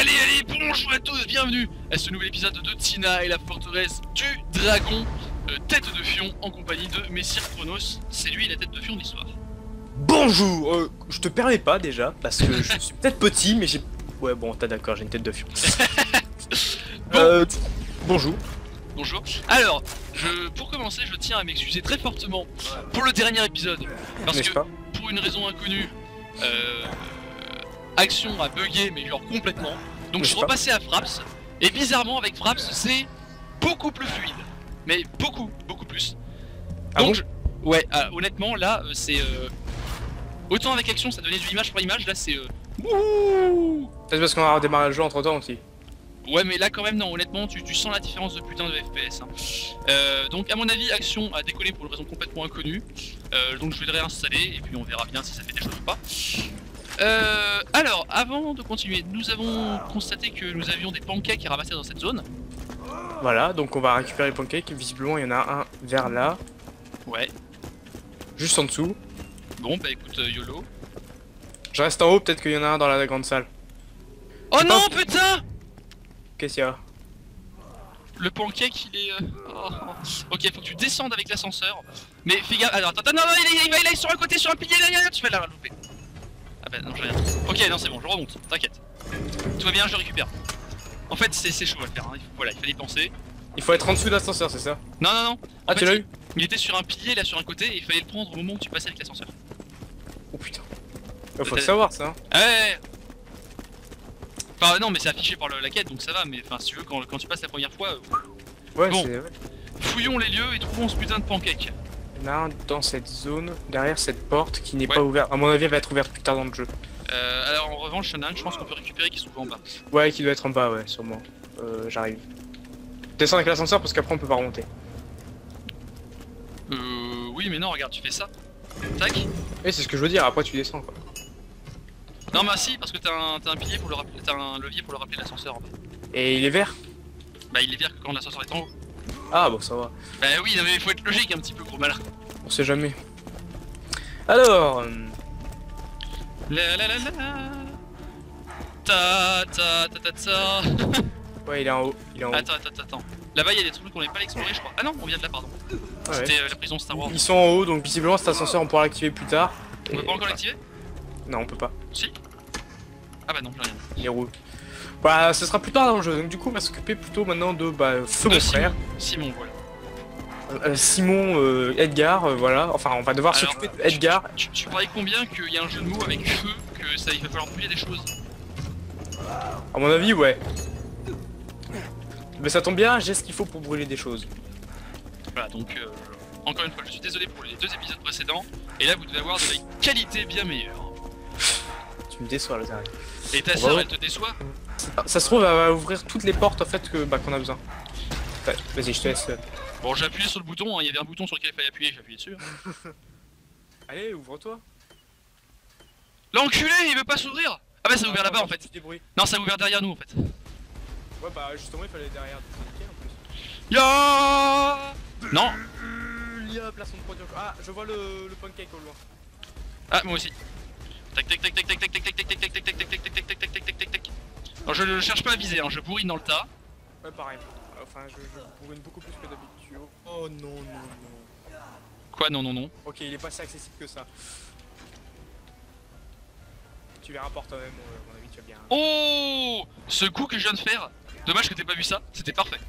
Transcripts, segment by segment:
Allez, allez, bonjour à tous, bienvenue à ce nouvel épisode de Tina et la Forteresse du Dragon, tête de fion en compagnie de Messire Chronos. C'est lui la tête de fion de l'histoire. Bonjour, je te permets pas déjà, parce que je suis peut-être petit, mais j'ai... Ouais bon, t'as d'accord, j'ai une tête de fion. Bon. Bonjour. Bonjour. Alors, pour commencer, je tiens à m'excuser très fortement pour le dernier épisode, parce que pour une raison inconnue, Action a bugué, mais genre complètement. Donc je suis repassé à Fraps, et bizarrement avec Fraps, c'est beaucoup plus fluide, mais beaucoup plus. Ah donc, bon ouais, honnêtement, là, c'est... Autant avec Action, ça donnait du image par image, là c'est... C'est parce qu'on va redémarrer le jeu entre temps aussi. Ouais, mais là quand même non, honnêtement tu sens la différence de putain de FPS hein. Donc à mon avis Action a décollé pour une raison complètement inconnue, donc je vais le réinstaller et puis on verra bien si ça fait des choses ou pas. Alors avant de continuer, nous avons constaté que nous avions des pancakes à ramasser dans cette zone. Voilà, donc on va récupérer les pancakes, visiblement il y en a un vers là. Ouais. Juste en dessous. Bon bah écoute, YOLO. Je reste en haut, peut-être qu'il y en a un dans la grande salle. Oh non putain. Qu'est-ce qu'il y a? Le pancake il est... Oh. Ok, faut que tu descendes avec l'ascenseur. Mais fais gaffe, attends, non, il est sur un côté, sur un pilier, là, tu vas la louper. Ah bah non, j'ai rien. Ok, non c'est bon, je remonte, t'inquiète. Tout va bien, je récupère. En fait c'est chaud à le faire, hein. Voilà, il fallait y penser. Il faut être en dessous de l'ascenseur, c'est ça? Non. Ah tu l'as eu? Il était sur un pilier là, sur un côté, et il fallait le prendre au moment où tu passais avec l'ascenseur. Oh putain. Faut le savoir ça. Ouais. Enfin non mais c'est affiché par la quête donc ça va, mais enfin si tu veux quand tu passes la première fois... Ouais bon, c'est... Fouillons les lieux et trouvons ce putain de pancake. Il y en a un dans cette zone, derrière cette porte qui n'est pas ouverte, à mon avis elle va être ouverte plus tard dans le jeu. Alors en revanche il y en a un que je pense qu'on peut récupérer qui se trouve en bas. Ouais, qui doit être en bas ouais sûrement, j'arrive. Descends avec l'ascenseur parce qu'après on peut pas remonter. Oui mais non regarde tu fais ça. Tac. Et c'est ce que je veux dire, après tu descends quoi. Non mais si, parce que t'as un levier pour le rappeler l'ascenseur en bas. Et il est vert? Bah il est vert que quand l'ascenseur est en haut. Ah bon ça va. Bah oui non, mais il faut être logique un petit peu gros malin. On sait jamais. Alors Ouais il est en haut, Attends. Là-bas il y a des trucs qu'on n'est pas exploré je crois. Ah non on vient de là pardon. Ah, c'était la prison Star Wars. Ils sont en haut donc visiblement cet ascenseur on pourra l'activer plus tard. On peut pas encore l'activer? Non on peut pas. Si. Ah bah non j'ai rien. Les roues. Bah ce sera plus tard dans le jeu, donc du coup on va s'occuper plutôt maintenant de mon frère. Simon voilà. Edgar, voilà, enfin on va devoir s'occuper d'Edgar. Tu paries combien qu'il y a un jeu de mots avec feu, que ça il va falloir brûler des choses? À mon avis ouais. Mais ça tombe bien, j'ai ce qu'il faut pour brûler des choses. Voilà donc encore une fois je suis désolé pour les deux épisodes précédents et là vous devez avoir de la qualité bien meilleure. Tu me déçois, le dernier. Et ta soeur, elle te déçoit? Ça se trouve, elle va ouvrir toutes les portes en fait qu'on a besoin. Vas-y, je te laisse. Bon, j'ai appuyé sur le bouton, hein. Il y avait un bouton sur lequel il fallait appuyer, j'ai appuyé dessus. Allez, ouvre-toi. L'enculé, il veut pas s'ouvrir. Ah bah, ça a ouvert là-bas en fait. Non, ça a ouvert derrière nous en fait. Ouais, bah justement, il fallait derrière. Yaaaaaaah. Non. Y'a place de produit. Ah, je vois le pancake au loin. Ah, moi aussi. Tac. Alors je cherche pas à viser, je bourrine dans le tas. Ouais pareil, enfin je bourrine beaucoup plus que d'habitude. Oh non. Quoi non. Ok il est pas si accessible que ça. Tu verras par toi-même, à mon avis tu vas bien. Oh ce coup que je viens de faire, dommage que t'aies pas vu ça, c'était parfait.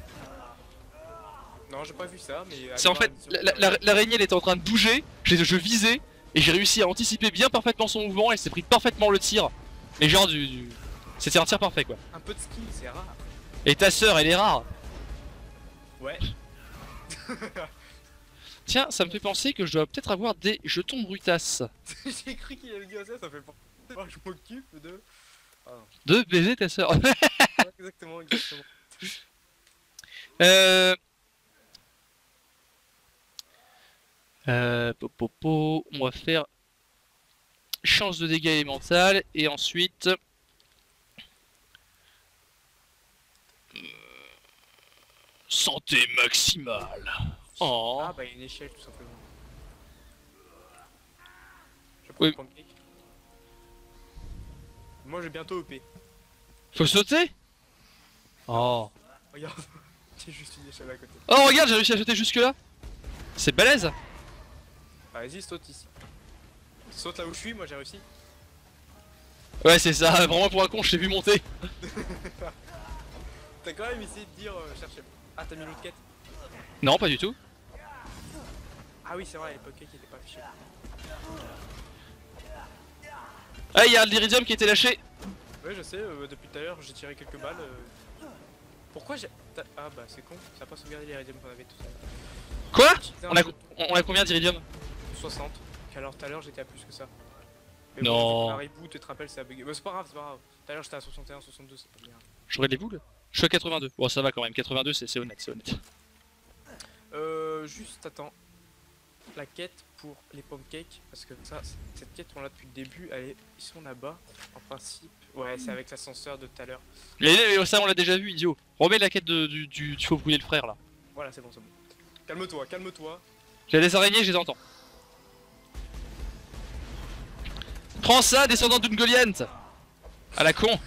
Non j'ai pas vu ça mais... C'est en fait, l'araignée elle était en train de bouger, je visais. Et j'ai réussi à anticiper bien parfaitement son mouvement, elle s'est pris parfaitement le tir. Mais genre C'était un tir parfait quoi. Un peu de skill, c'est rare. Et ta sœur, elle est rare. Ouais. Tiens, ça me fait penser que je dois peut-être avoir des jetons Brutas. J'ai cru qu'il avait dit ça fait penser. Je m'occupe de... Oh. De baiser ta sœur. Exactement. On va faire chance de dégâts élémentales et ensuite santé maximale. Oh. Ah bah il y a une échelle tout simplement. Je prends le pancake. Moi j'ai bientôt OP. Faut sauter. Oh. Regarde, c'est juste une échelle à côté. Oh regarde, j'ai réussi à sauter jusque là. C'est balèze. Bah vas-y, saute ici. Saute là où je suis, moi j'ai réussi. Ouais c'est ça, vraiment pour un con je t'ai vu monter. T'as quand même essayé de dire cherchez-moi. Ah t'as mis l'autre quête? Non pas du tout. Ah oui c'est vrai, les pokéquets qui étaient pas fichés. Ah y'a l'Iridium qui était lâché. Ouais je sais, depuis tout à l'heure j'ai tiré quelques balles. Pourquoi j'ai... Ah bah c'est con, ça a pas sauvegardé l'Iridium qu'on avait tout ça. Quoi? On a combien d'Iridium? 60. Alors tout à l'heure j'étais à plus que ça. Mais non. Bon, un reboot, tu te rappelles, ça a bugué. Mais c'est pas grave, c'est pas grave. Tout à l'heure j'étais à 61, 62, c'est pas bien. J'aurais des boules? Je suis à 82. Bon ça va quand même, 82 c'est honnête, c'est honnête. Juste attends. La quête pour les pancakes, parce que ça, cette quête on l'a depuis le début, elle est... ils sont là-bas, en principe. Ouais, c'est avec l'ascenseur de tout à l'heure. Mais ça on l'a déjà vu, idiot. Remets la quête du faut brûler le frère là. Voilà, c'est bon, c'est bon. Calme-toi, calme-toi. J'ai les araignées, je les entends. Prends ça, descendant d'une Goliath. À la con.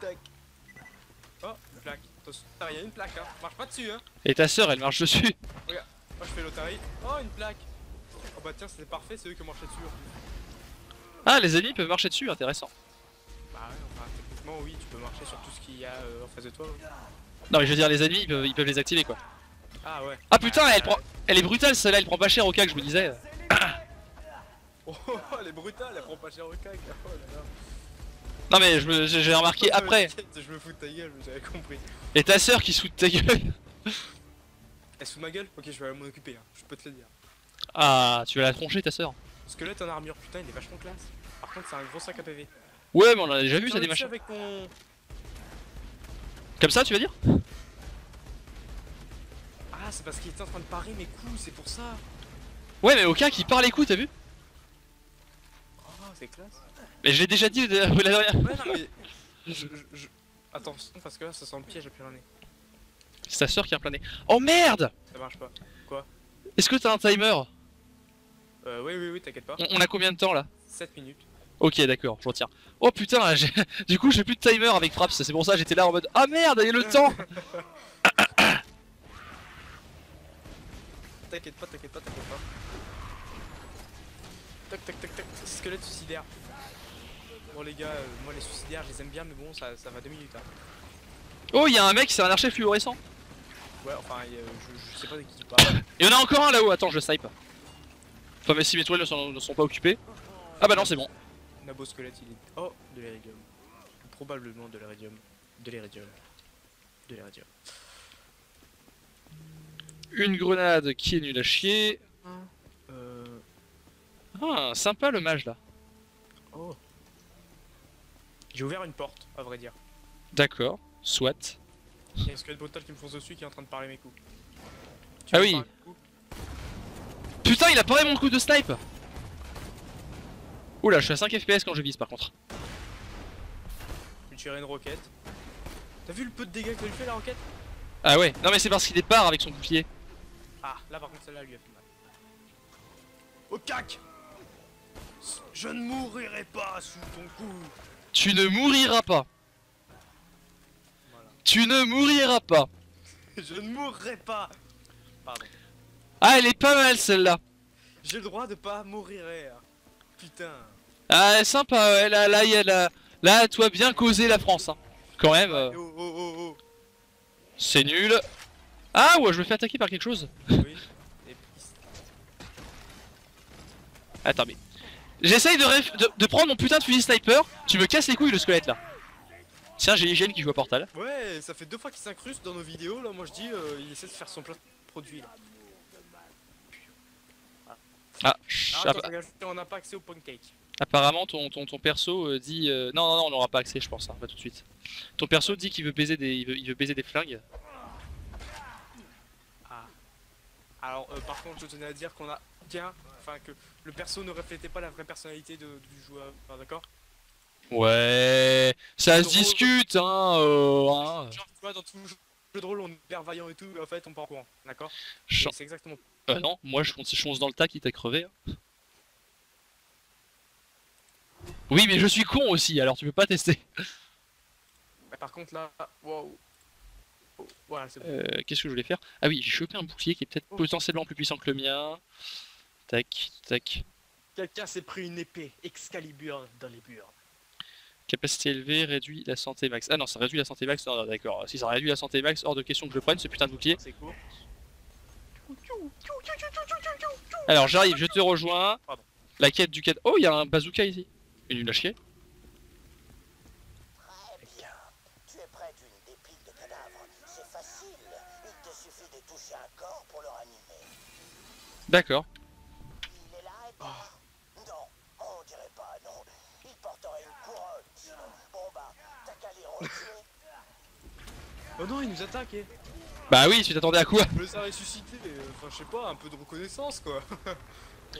Tac. Oh, une plaque. Ah, y a une plaque, hein. Marche pas dessus, hein. Et ta sœur, elle marche dessus. Regarde, moi je fais l'otarie. Oh, une plaque. Oh bah tiens, c'était parfait, c'est eux qui ont marché dessus. Ah, les ennemis peuvent marcher dessus, intéressant. Bah ouais, enfin, techniquement, oui, tu peux marcher sur tout ce qu'il y a en face de toi. Ouais. Non, mais je veux dire, les ennemis, ils peuvent les activer, quoi. Ah ouais. Ah putain, elle est brutale celle-là, elle prend pas cher au cac, je vous disais. Oh, elle est brutale, elle prend pas cher au cac. Oh là là. Non mais j'ai remarqué après. Je me fous de ta gueule, j'avais compris. Et ta sœur qui se fout de ta gueule. Elle se fout de ma gueule? Ok, je vais m'en occuper, hein. Je peux te le dire. Ah, tu vas la troncher ta sœur. Squelette en armure, putain, il est vachement classe. Par contre, c'est un gros sac à PV. Ouais, mais on l'a déjà vu, ça des machins. Avec ton... Comme ça, tu vas dire? Ah, c'est parce qu'il était en train de parer mes coups, c'est pour ça. Ouais, mais aucun qui pare les coups, t'as vu? Oh, c'est classe. Mais je l'ai déjà dit la dernière fois. Ouais, non, mais... Attends, parce que là, ça sent le piège à plein nez. C'est ta soeur qui a plein nez. Oh merde! Ça marche pas. Quoi? Est-ce que t'as un timer? Oui, t'inquiète pas. On a combien de temps là? 7 minutes. Ok, d'accord, je retire. Oh putain, du coup, j'ai plus de timer avec Fraps, c'est pour ça j'étais là en mode. Ah merde, il y a le temps! T'inquiète pas, t'inquiète pas, t'inquiète pas. Tac, squelette suicidaire. Bon les gars, moi les suicidaires je les aime bien mais bon ça va 2 minutes hein. Oh y'a un mec, c'est un archer fluorescent. Ouais enfin je sais pas de qui tu parles. Il y en a encore un là-haut, attends je snipe. Enfin mais si mes toiles ne sont pas occupées. Ah bah non c'est bon. Nabo squelette il est... Oh, de l'iridium. Probablement de l'iridium. De l'iridium. De l'iridium. Une grenade qui est nulle à chier. Ah, sympa le mage là. Oh. J'ai ouvert une porte, à vrai dire. D'accord, soit. Il y a un squelette brutal qui me fonce dessus qui est en train de parler mes coups. Ah oui. Putain, il a parlé mon coup de snipe. Oula, je suis à 5 FPS quand je vise par contre. Je tirais une roquette. T'as vu le peu de dégâts que t'as lui fait la roquette? Ah ouais, non mais c'est parce qu'il départ avec son bouclier. Ah, là par contre celle-là lui a fait mal. Au cac! Je ne mourirai pas sous ton coup! Tu ne mouriras pas! Voilà. Tu ne mouriras pas! Je ne mourrai pas! Pardon. Ah, elle est pas mal celle-là! J'ai le droit de pas mourir! Putain! Ah, sympa, ouais. Là, toi bien causé la France, hein. Quand même. Oh. C'est nul. Ah ouais, je me fais attaquer par quelque chose. Oui. Attends mais... J'essaye de prendre mon putain de fusil sniper. Tu me casses les couilles le squelette là. Tiens, j'ai l'hygiène qui joue à Portal. Ouais, ça fait 2 fois qu'il s'incruste dans nos vidéos là. Moi je dis, il essaie de faire son plein de produits là. Ah, on n'a pas accès au pancake. Apparemment ton perso dit... Non, on n'aura pas accès je pense, hein, pas tout de suite. Ton perso dit qu'il veut baiser des flingues. Ah. Alors par contre je tenais à dire qu'on a... Tiens, enfin que le perso ne reflétait pas la vraie personnalité du joueur, enfin, d'accord? Ouais, ça se discute hein, Genre tu vois dans tout jeu de rôle on est vervaillant et tout, mais en fait on part en courant, d'accord? C'est exactement... non, moi je fonce dans le tas, quitte à crever hein. Oui, mais je suis con aussi, alors tu peux pas tester. Bah, par contre, là. Wow. Oh, voilà, c'est bon. Qu'est-ce que je voulais faire? Ah oui, j'ai chopé un bouclier qui est peut-être potentiellement plus puissant que le mien. Tac, tac. Quelqu'un s'est pris une épée Excalibur dans les burnes. Capacité élevée, réduit la santé max. Ah non, ça réduit la santé max, non, non d'accord. Si ça réduit la santé max, hors de question que je prenne ce putain de bouclier. C'est court. Alors j'arrive, je te rejoins. Pardon. La quête du quête. Oh, il y a un bazooka ici. Il est nul à chier. Très bien. Tu es près d'une des piles de cadavres. C'est facile. Il te suffit de toucher un corps pour le ranimer. D'accord. Il est là, Edgar. Oh. Non, on dirait pas, non. Il porterait une couronne. Sinon, bon bah, t'as qu'à les retirer. Oh non, il nous attaque. Bah oui, tu t'attendais à quoi? Je les ai ressuscités, enfin je sais pas, un peu de reconnaissance quoi.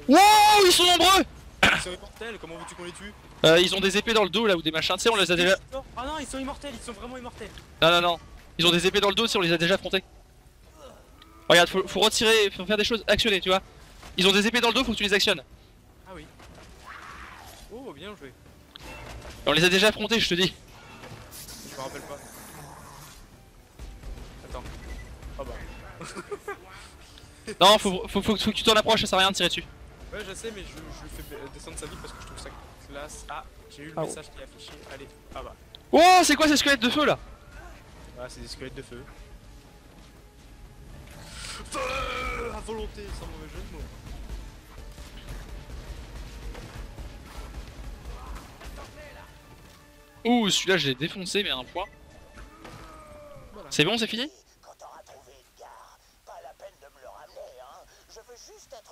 Wow, ils sont nombreux. Ils sont immortels, comment veux-tu qu'on les tue? Ils ont des épées dans le dos là ou des machins, tu sais on les a déjà... Ah non, ils sont immortels, ils sont vraiment immortels. Non, non, non, ils ont des épées dans le dos si on les a déjà affrontés. Regarde, faut retirer, faut faire des choses, actionner tu vois. Ils ont des épées dans le dos, faut que tu les actionnes. Ah oui. Oh, bien joué. On les a déjà affrontés, je te dis. Je me rappelle pas. Oh bah. Non, faut que tu t'en approches, ça sert à rien de tirer dessus. Ouais, je sais, mais je fais descendre sa vie parce que je trouve ça classe. Ah, j'ai eu le message qui est affiché. Allez, ah bah. Oh, c'est quoi ces squelettes de feu là? Ah, c'est des squelettes de feu. Feu à volonté, sans mauvais jeu de mots. Ouh, celui-là, je l'ai défoncé, mais à un point. Voilà. C'est bon, c'est fini?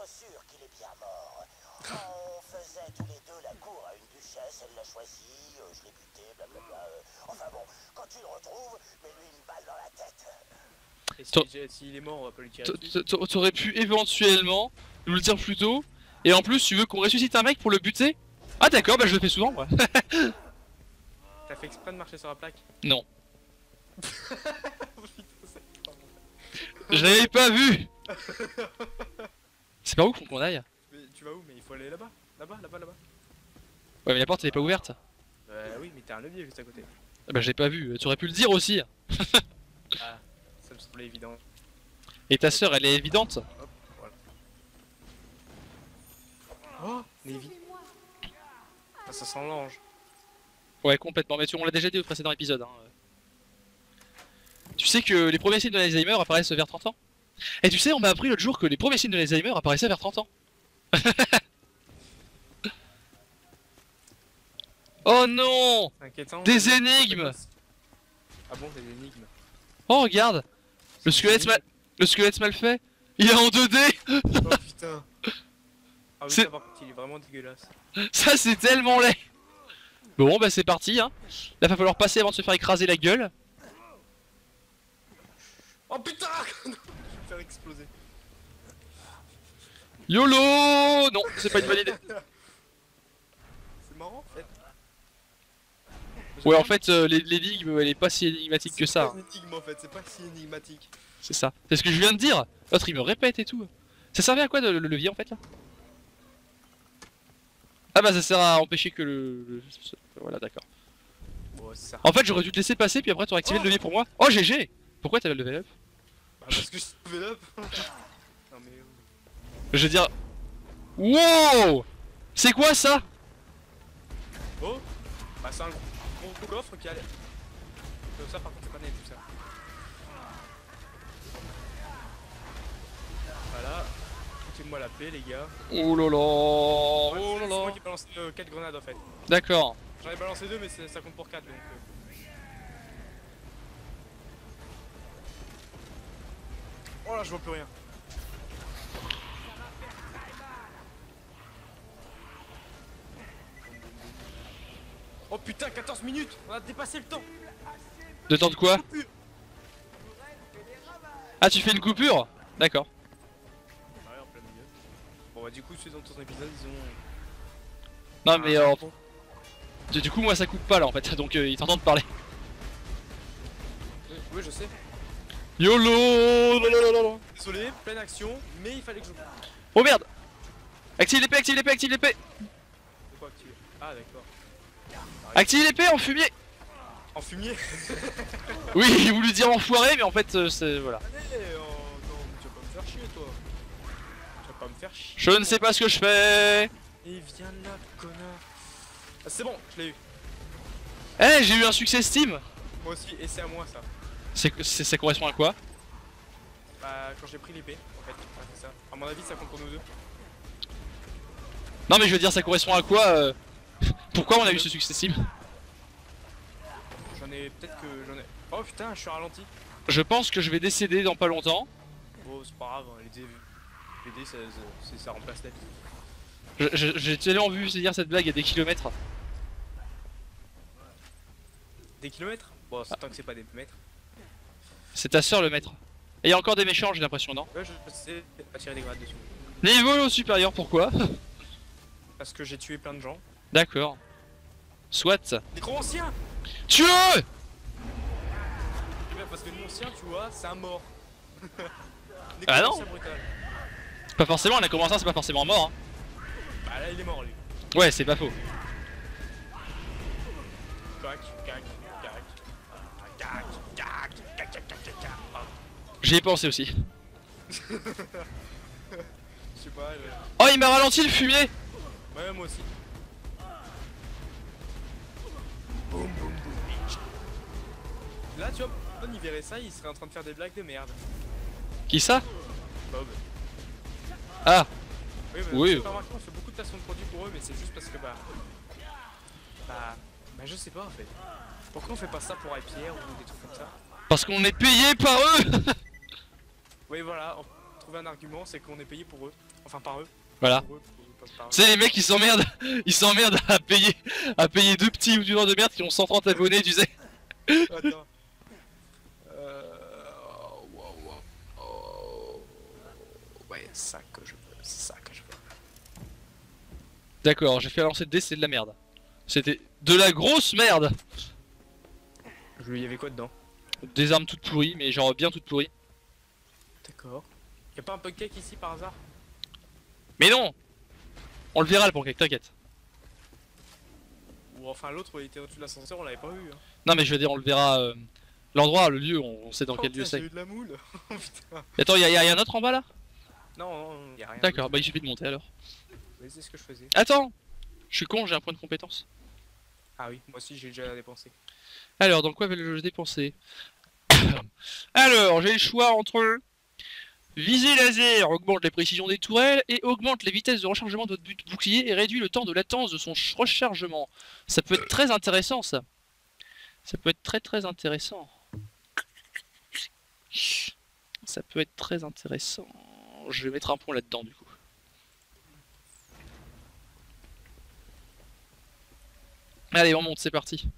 Sûr qu'il est bien mort. On faisait tous les deux la cour à une duchesse, elle l'a choisi, je l'ai buté, blablabla. Enfin bon, quand tu le retrouves, mets-lui une balle dans la tête. Et s'il est mort, on va pas lui tirer dessus. T'aurais pu éventuellement nous le dire plus tôt, et en plus tu veux qu'on ressuscite un mec pour le buter? Ah d'accord, bah je le fais souvent moi. T'as fait exprès de marcher sur la plaque? Non. Je l'avais pas vu. C'est pas où qu'on aille? Mais tu vas où? Mais il faut aller là-bas, là-bas, là-bas, là-bas. Ouais mais la porte elle est pas ouverte. Oui mais t'as un levier juste à côté. Bah j'ai pas vu, tu aurais pu le dire aussi. Ah, ça me semblait évident. Et ta sœur elle est évidente? Hop, voilà. Oh, Navy. Ah, ça sent l'ange. Ouais complètement, mais on l'a déjà dit au précédent épisode hein. Tu sais que les premiers signes de l'Alzheimer apparaissent vers 30 ans? Et tu sais, on m'a appris l'autre jour que les premiers signes de l'Alzheimer apparaissaient vers 30 ans. Oh non! Inquiétant, des énigmes! Ah bon, des énigmes? Oh regarde! Le squelette mal fait! Il est en 2D! Oh putain! Ah oui, par contre, il est vraiment dégueulasse. Ça, c'est tellement laid! Bon, bah c'est parti, hein! Là, va falloir passer avant de se faire écraser la gueule. Oh putain! Exploser. YOLO! Non, c'est pas une bonne idée. C'est marrant en fait. Ouais, en fait, l'énigme elle est pas si énigmatique que ça. Énigme, en fait. C'est pas si énigmatique. C'est ça, c'est ce que je viens de dire. L'autre il me répète et tout. Ça servait à quoi le levier en fait là? Ah bah ça sert à empêcher que le... Voilà, d'accord. Bon, en fait, j'aurais dû te laisser passer puis après t'aurais activé le levier pour moi. Oh GG! Pourquoi t'avais le level up? Ah parce que je suis level up. Non mais... Je veux dire... Wow! C'est quoi ça? Oh! Bah c'est un gros coffre qui a l'air... Comme ça par contre c'est pas négatif ça. Voilà. Foutez-moi la paix les gars. Oh là là. Oh là là. C'est moi qui balance 4 grenades en fait. D'accord. J'en ai balancé 2 mais ça compte pour 4 donc... Oh là, je vois plus rien. Oh putain, 14 minutes, on a dépassé le temps. De temps de quoi? Ah, tu fais une coupure? D'accord. Ouais, en plein milieu. Bon, bah, du coup, ceux dans ton épisode, ils ont. Non, mais du coup, moi ça coupe pas là en fait, donc ils t'entendent parler. Oui, je sais. YOLO! Non. Désolé, pleine action, mais il fallait que je... Oh merde! Active l'épée! Pourquoi activer? Ah d'accord. Active l'épée en fumier. En fumier. Oui, j'ai voulu dire enfoiré, mais en fait c'est... voilà. Allez, tu vas pas me faire chier toi. Tu vas pas me faire chier. Je ne sais pas ce que je fais. Et viens là, connard. Ah, c'est bon, je l'ai eu. Eh, hey, j'ai eu un succès Steam. Moi aussi, et c'est à moi ça. Ça correspond à quoi? Bah, quand j'ai pris l'épée, en fait, c'est ça. À mon avis, ça compte pour nous deux. Non mais je veux dire, ça correspond à quoi pourquoi on a eu ce succès Steam? J'en ai peut-être que j'en ai... Oh putain, je suis ralenti. Je pense que je vais décéder dans pas longtemps. Bon, c'est pas grave, hein. Les dés, ça remplace la vie. J'ai tellement vu se dire cette blague à des kilomètres. Des kilomètres? Bon, c'est tant que c'est pas des mètres. C'est ta soeur le maître. Et il y a encore des méchants, j'ai l'impression, non? Ouais, je sais pas tirer des grades dessus. Niveau supérieur, pourquoi? Parce que j'ai tué plein de gens. D'accord. Soit. Des gros anciens. Tue-le! Eh bien, parce que les anciens, tu vois, c'est un mort. Ah non? Pas forcément, on a commencé, c'est pas forcément mort. Hein. Bah là, il est mort, lui. Ouais, c'est pas faux. J'y ai pensé aussi. Je sais pas, oh, il m'a ralenti le fumier! Ouais, moi aussi. Boum, boum, boum. Là, tu vois, il verrait ça, il serait en train de faire des blagues de merde. Qui ça? Bob. Ah. Oui, bah, oui. On fait beaucoup de façons de produits pour eux, mais c'est juste parce que bah, je sais pas en fait. Pourquoi on fait pas ça pour Pierre ou des trucs comme ça? Parce qu'on est payé par eux. Oui, voilà, on trouve un argument, c'est qu'on est payé pour eux. Enfin, par eux. Voilà. C'est les mecs qui s'emmerdent, ils s'emmerdent à payer deux petits ou du genre de merde qui ont 130 abonnés, tu sais. Attends. Ouais, ça que je veux, c'est ça que je veux. D'accord, j'ai fait lancer de dés, c'est de la merde. C'était de la grosse merde. Il y avait quoi dedans? Des armes toutes pourries, mais genre bien toutes pourries. D'accord. Y'a pas un pancake ici par hasard? Mais non! On le verra le pancake, t'inquiète. Ou enfin l'autre, il était au-dessus de l'ascenseur, on l'avait pas vu. Hein. Non mais je veux dire, on le verra l'endroit, le lieu, on sait dans quel lieu c'est. J'ai eu de la moule. Putain. Attends, y'a un autre en bas là? Non, non, y'a rien. D'accord, bah il suffit de monter alors. Mais c'est ce que je faisais. Attends! Je suis con, j'ai un point de compétence. Ah oui, moi aussi j'ai déjà dépensé. Alors, dans quoi vais-je dépenser? Alors, j'ai le choix entre... visée laser augmente la précision des tourelles et augmente les vitesses de rechargement de votre bouclier et réduit le temps de latence de son rechargement. Ça peut être très intéressant ça. Ça peut être très intéressant. Ça peut être très intéressant. Je vais mettre un pont là-dedans du coup. Allez, on monte, c'est parti.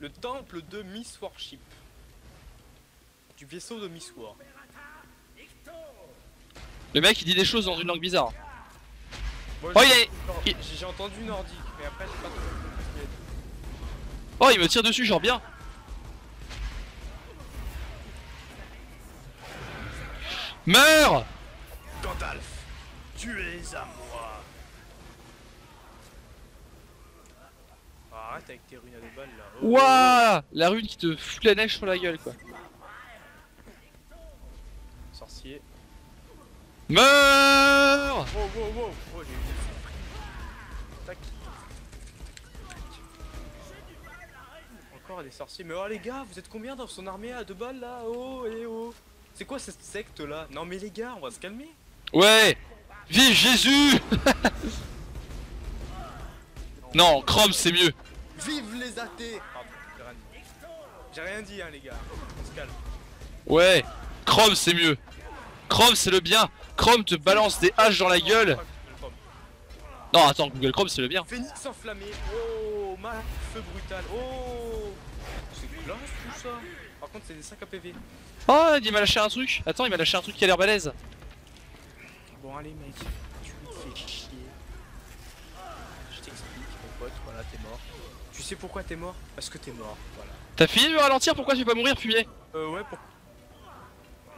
Le temple de Miss Worship. Du vaisseau de Miss War. Le mec il dit des choses dans une langue bizarre. Bon, oh il est... J'ai entendu nordique mais après j'ai pas trop... Oh il me tire dessus genre bien. Meurs Gandalf, tu es à moi. Arrête avec tes runes à deux balles là. Oh. Ouah, la rune qui te fout la neige sur la gueule quoi. Sorcier. Meurs. Wow, wow, wow. Oh, j'ai eu des... Tac. Encore des sorciers. Mais oh les gars, vous êtes combien dans son armée à deux balles là? Oh et oh. C'est quoi cette secte là? Non mais les gars, on va se calmer. Ouais. Vive Jésus. Non, Chrome c'est mieux. Vive les athées. J'ai rien dit hein les gars, on se calme. Ouais. Chrome c'est mieux. Chrome c'est le bien. Chrome te balance des haches dans la gueule. Non attends, Google Chrome c'est le bien. Phoenix enflammé. Oh, ma feu brutal. Oh, c'est classe tout ça. Par contre c'est des 5 APV. Oh il m'a lâché un truc. Attends, il m'a lâché un truc qui a l'air balèze. Bon allez mec, tu me fais chier. Je t'explique mon pote, voilà t'es mort. Tu sais pourquoi t'es mort? Parce que t'es mort, voilà. T'as fini de me ralentir, pourquoi tu veux pas mourir fumier? Ouais pourquoi?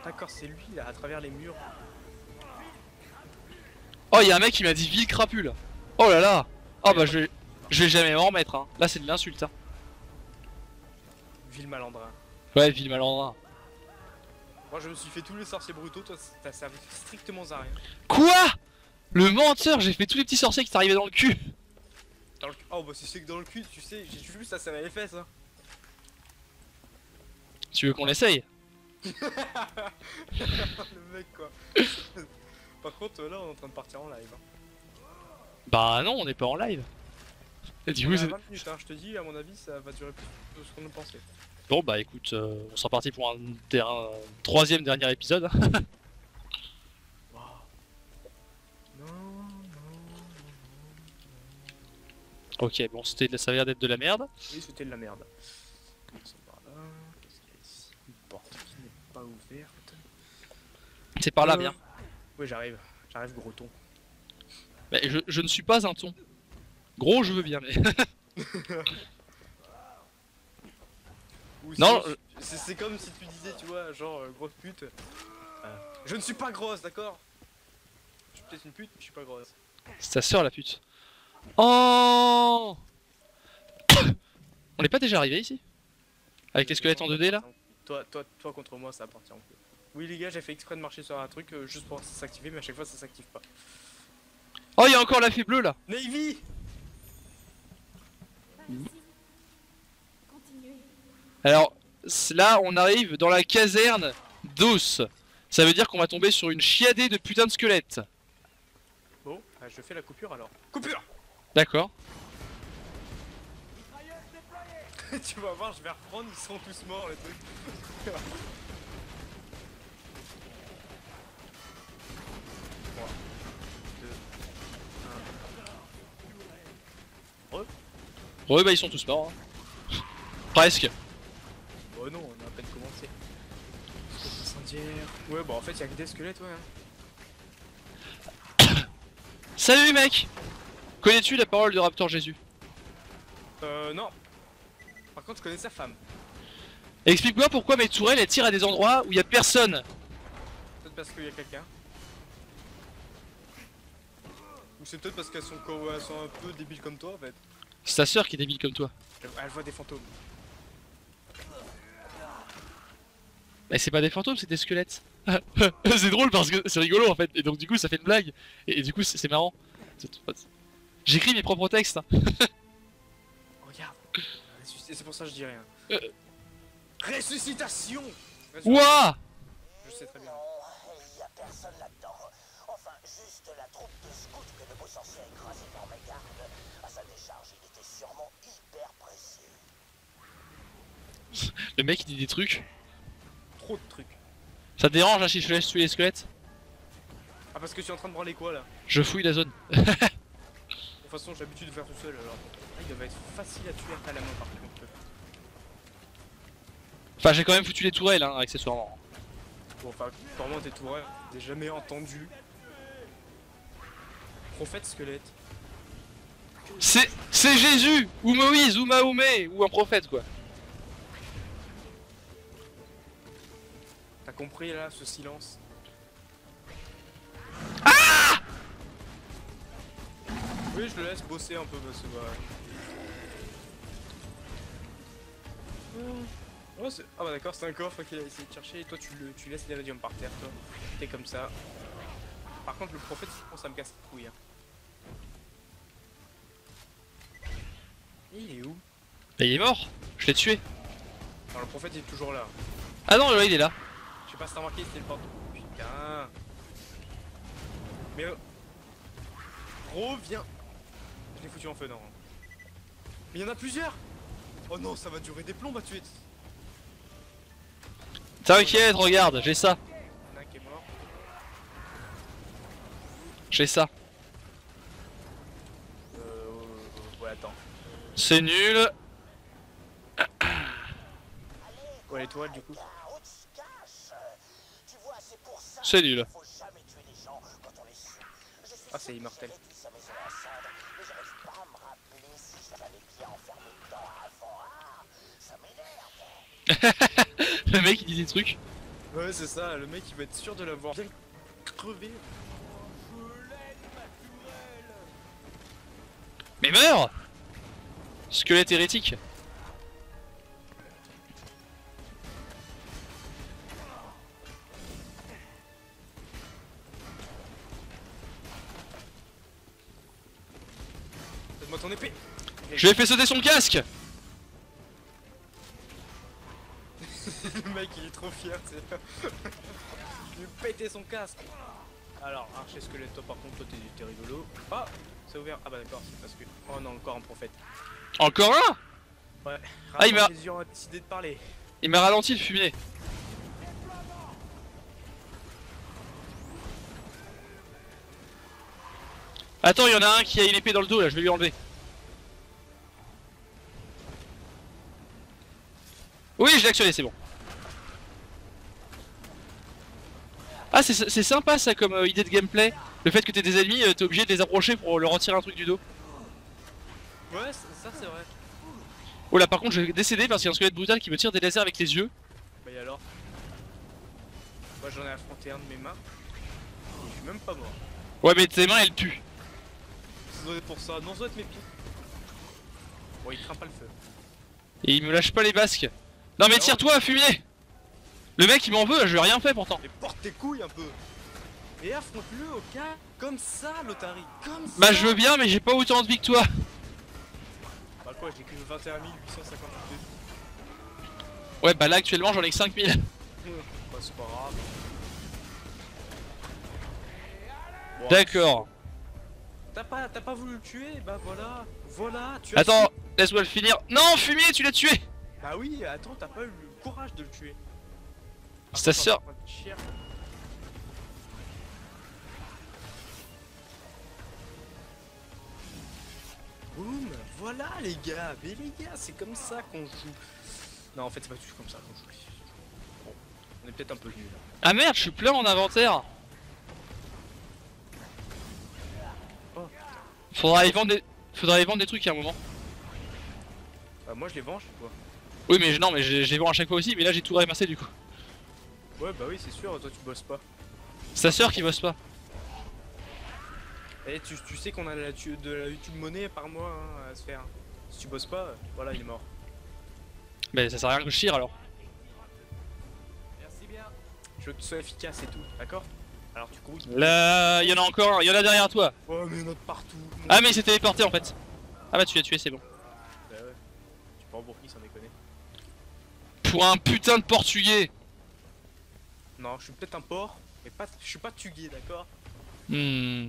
D'accord, c'est lui là, à travers les murs. Oh, il y a un mec qui m'a dit ville crapule. Oh là là. Oh bah je vais jamais m'en remettre hein. Là c'est de l'insulte hein. Ville malandrin. Ouais, ville malandrin. Moi je me suis fait tous les sorciers brutaux, toi ça servi strictement à rien. Quoi? Le menteur, j'ai fait tous les petits sorciers qui t'arrivaient dans le cul. Dans le... Oh bah si c'est que dans le cul, tu sais, j'ai vu ça, ça m'a les fesses hein. Tu veux qu'on essaye? Le mec quoi. Par contre là on est en train de partir en live hein. Bah non on n'est pas en live. Et du coup, 20 minutes hein, je te dis à mon avis ça va durer plus de ce qu'on pensait. Bon bah écoute on sera parti pour un troisième dernier épisode. Wow. Non. Ok bon c'était, ça avait l'air d'être de la merde. Oui c'était de la merde. C'est par là bien. Oui j'arrive, gros ton. Mais je ne suis pas un ton. Gros je veux bien mais... Non c'est comme si tu disais tu vois genre grosse pute. Je ne suis pas grosse d'accord. Je suis peut-être une pute mais je suis pas grosse. C'est ta soeur la pute. Oh. On n'est pas déjà arrivé ici? Avec les squelettes en 2D là. Toi contre moi ça appartient en plus. Oui les gars j'ai fait exprès de marcher sur un truc juste pour s'activer mais à chaque fois ça s'active pas. Oh y'a encore la fée bleue là. Navy. Alors là on arrive dans la caserne d'os. Ça veut dire qu'on va tomber sur une chiadée de putain de squelettes. Bon je fais la coupure alors. Coupure. D'accord. Tu vas voir je vais reprendre, ils seront tous morts les trucs. Ouais bah ils sont tous morts hein. Presque. Oh non on a à peine commencé. Ouais bah en fait y'a que des squelettes ouais. Salut mec. Connais-tu la parole de Raptor Jésus? Non. Par contre je connais sa femme. Explique-moi pourquoi mes tourelles elles tirent à des endroits où y'a personne. Peut-être parce qu'il y a quelqu'un. Ou c'est peut-être parce qu'elles sont, un peu débiles comme toi en fait. C'est ta soeur qui est débile comme toi. Elle voit des fantômes. Mais c'est pas des fantômes, c'est des squelettes. C'est drôle parce que c'est rigolo en fait. Et donc du coup ça fait une blague. Et du coup c'est marrant. J'écris mes propres textes. Regarde. C'est pour ça que je dis rien. Ressuscitation. Wouah. Je sais très bien. Il y a personne là-dedans. Enfin juste la troupe de scouts que le beau sorcier a écrasé par mes gardes. À sa décharge, il était sûrement hyper précieux. Le mec il dit des trucs. Trop de trucs. Ça te dérange là si je laisse tuer les squelettes? Ah parce que tu es en train de branler quoi là? Je fouille la zone. De toute façon j'ai l'habitude de faire tout seul alors. Il devait être facile à tuer à la main par contre. Enfin j'ai quand même foutu les tourelles hein accessoirement. Bon enfin pour moi tes tourelles, j'ai jamais entendu. Prophète squelette. C'est Jésus, ou Moïse, ou Mahomet, ou un prophète quoi. T'as compris là, ce silence? Ah! Oui, je le laisse bosser un peu parce que ouais, ah bah d'accord, c'est un coffre qu'il a essayé de chercher et toi tu laisses l'iridium par terre toi. T'es comme ça. Par contre le prophète, ça me casse les couilles hein. Il est où? Il est mort, je l'ai tué. Alors le prophète il est toujours là. Ah non là il est là. Je sais pas si t'as remarqué c'était le porte. Putain. Mais reviens. Je l'ai foutu en feu non. Mais il y en a plusieurs. Oh non ça va durer des plombs à tuer. T'inquiète regarde j'ai ça. Il y en a un qui est mort. J'ai ça. Ouais attends. C'est nul. Ouais l'étoile du coup. C'est nul. Ah c'est immortel. Le mec il dit des trucs. Ouais c'est ça, le mec il va être sûr de l'avoir bien crevé. Mais meurs! Squelette hérétique! Donne-moi ton épée! Je lui ai fait sauter son casque! Le mec il est trop fier, c'est... Je lui ai pété son casque! Alors, archer squelette, toi par contre, toi t'es rigolo. Ah! C'est ouvert. Ah bah d'accord, c'est parce que... Oh non, encore un prophète. Encore un? Ouais. Ah il m'a... Jésus a décidé de parler. Il m'a ralenti le fumier. Attends, il y en a un qui a une épée dans le dos là, je vais lui enlever. Oui, je l'ai actionné, c'est bon. Ah c'est sympa ça comme idée de gameplay. Le fait que t'aies des ennemis, t'es obligé de les approcher pour leur en tirer un truc du dos. Ouais, ça c'est vrai. Oh là par contre je vais décéder parce qu'il y a un squelette brutal qui me tire des lasers avec les yeux. Bah et alors? Moi j'en ai affronté un de mes mains. Et je suis même pas mort. Ouais mais tes mains elles tuent. Ça doit être pour ça, non ça doit être mes pieds. Bon il craint pas le feu. Et il me lâche pas les basques. Non mais tire-toi fumier. Le mec il m'en veut, je lui ai rien fait pourtant. Mais porte tes couilles un peu. Et affronte-le au cas comme ça, Lotari. Comme ça. Bah je veux bien mais j'ai pas autant de victoires. Bah quoi, j'ai que 21 852. Ouais bah là actuellement j'en ai que 5000. Bah c'est pas grave. Bon, d'accord. T'as pas voulu le tuer, bah voilà. Voilà, tu as... Attends, laisse-moi le finir. Non fumier, tu l'as tué. Bah oui, attends, t'as pas eu le courage de le tuer. C'est ta sœur. Boum, voilà les gars. Mais les gars, c'est comme ça qu'on joue. Non, en fait, c'est pas du tout comme ça qu'on joue. Bon, on est peut-être un peu nul. Ah merde, je suis plein en inventaire. Oh. Faudra aller vendre des trucs à un moment. Bah moi je les vends, je sais pas. Oui, mais non, mais je les vends à chaque fois aussi. Mais là, j'ai tout ramassé du coup. Ouais bah oui c'est sûr, toi tu bosses pas. C'est ta sœur qui bosse pas. Eh tu sais qu'on a de la YouTube monnaie par mois hein, à se faire. Si tu bosses pas, voilà il est mort. Mais ça sert à rien que je tire alors. Merci bien. Je veux que tu sois efficace et tout, d'accord? Alors tu cours. Là y'en a encore un, y'en a derrière toi. Oh mais y'en a partout. Ah mais il s'est téléporté en fait. Ah bah tu l'as tué c'est bon. Bah ouais. Tu peux rembourser sans déconner. Pour un putain de portugais. Non, je suis peut-être un porc, mais pas, je suis pas tugué, d'accord? Je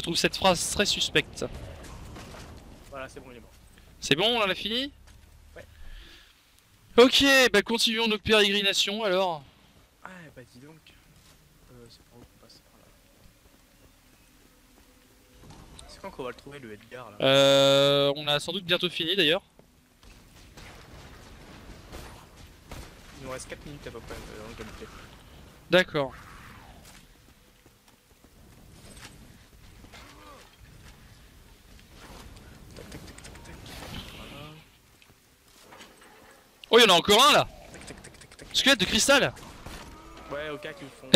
trouve cette phrase très suspecte. Voilà, c'est bon, il est mort. C'est bon, on en a fini? Ouais. Ok, bah continuons nos pérégrinations alors. Ah, bah dis donc. C'est par où qu'on passe par là? C'est quand qu'on va le trouver, le Edgar là? On a sans doute bientôt fini d'ailleurs. Il nous reste 4 minutes à peu près dans le gameplay. D'accord. Tac, tac, tac, tac, tac. Voilà. Oh, y'en a encore un là! Tac, tac, tac, tac, tac. Squelette de cristal! Ouais, au cas qu'ils font.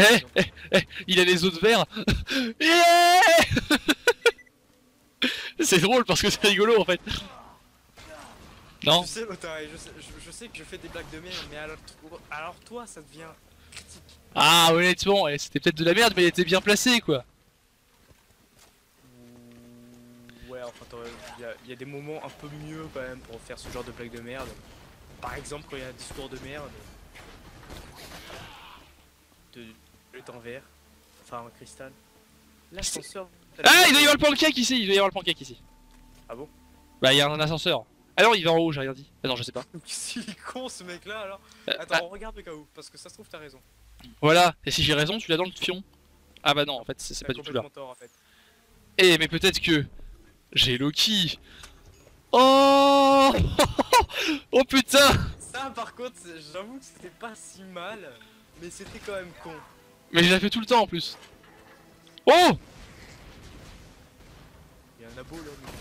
Il a les os de verre! C'est drôle parce que c'est rigolo en fait! Non. Je sais, Lotari, je sais que je fais des blagues de merde, mais alors toi ça devient critique. Ah honnêtement, c'était peut-être de la merde, mais il était bien placé quoi. Ouais, enfin il y a des moments un peu mieux quand même pour faire ce genre de blague de merde. Par exemple quand il y a un discours de merde de en verre, enfin en cristal. L'ascenseur. Ah il doit y avoir le pancake ici, Ah bon? Bah il y a un ascenseur. Alors il va en haut, j'ai rien dit. Ah non, je sais pas. S'il est con ce mec là alors. Attends, on regarde le cas où, parce que ça se trouve t'as raison. Voilà, et si j'ai raison, tu l'as dans le fion. Ah bah non, en fait, c'est pas du tout là. Tort, en fait. Eh, mais peut-être que. J'ai Loki. Oh oh putain. Ça par contre, j'avoue que c'était pas si mal, mais c'était quand même con. Mais je l'ai fait tout le temps en plus. Oh. Il y a un abo là. Mais...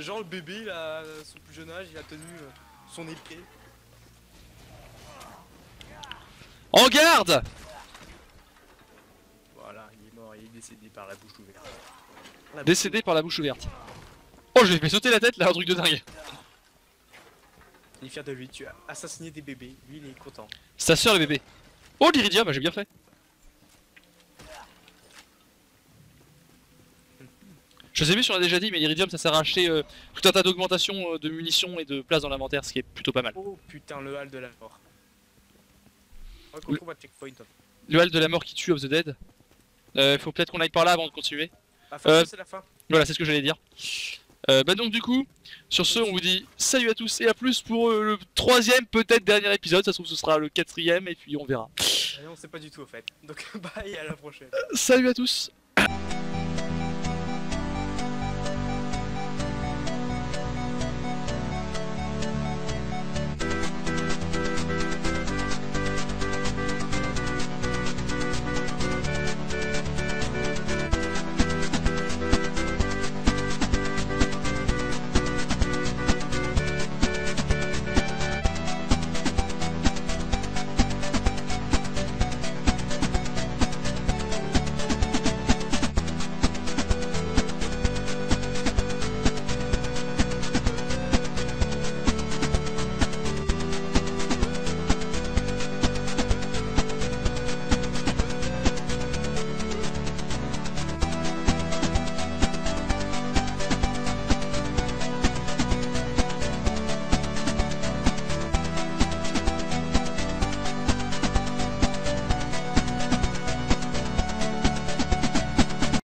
Genre le bébé là, son plus jeune âge, il a tenu son épée. En garde! Voilà, il est mort, il est décédé par la bouche ouverte. Décédé par la bouche ouverte. Oh, je lui ai fait sauter la tête là, un truc de dingue. Il est fier de lui, tu as assassiné des bébés, lui il est content. Sa soeur le bébé. Oh l'Iridium, bah, j'ai bien fait. Je sais plus si on l'a déjà dit, mais l'Iridium ça sert à acheter tout un tas d'augmentations de munitions et de place dans l'inventaire, ce qui est plutôt pas mal. Oh putain, le hall de la mort. On retrouve un checkpoint. Le hall de la mort qui tue of the dead. Faut peut-être qu'on aille par là avant de continuer. La fin, c'est la fin. Voilà, c'est ce que j'allais dire. Bah donc du coup, sur ce on vous dit salut à tous et à plus pour le troisième, peut-être dernier épisode, ça se trouve ce sera le quatrième et puis on verra. Et on sait pas du tout au fait, donc bye et à la prochaine. Salut à tous.